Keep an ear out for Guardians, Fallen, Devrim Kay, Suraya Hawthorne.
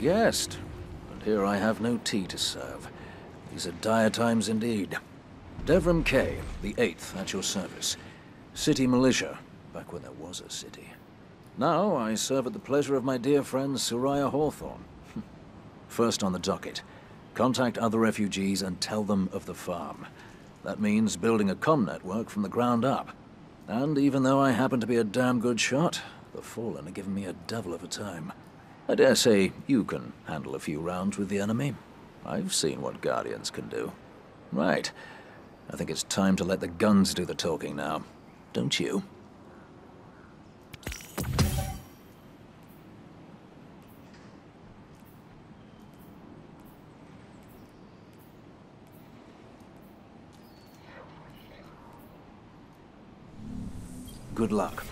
Guest, and here I have no tea to serve. These are dire times indeed. Devrim Kay, the 8th, at your service. City militia, back when there was a city. Now I serve at the pleasure of my dear friend Suraya Hawthorne. First on the docket, contact other refugees and tell them of the farm. That means building a comm network from the ground up. And even though I happen to be a damn good shot, the Fallen are giving me a devil of a time. I dare say you can handle a few rounds with the enemy. I've seen what Guardians can do. Right. I think it's time to let the guns do the talking now, don't you? Good luck.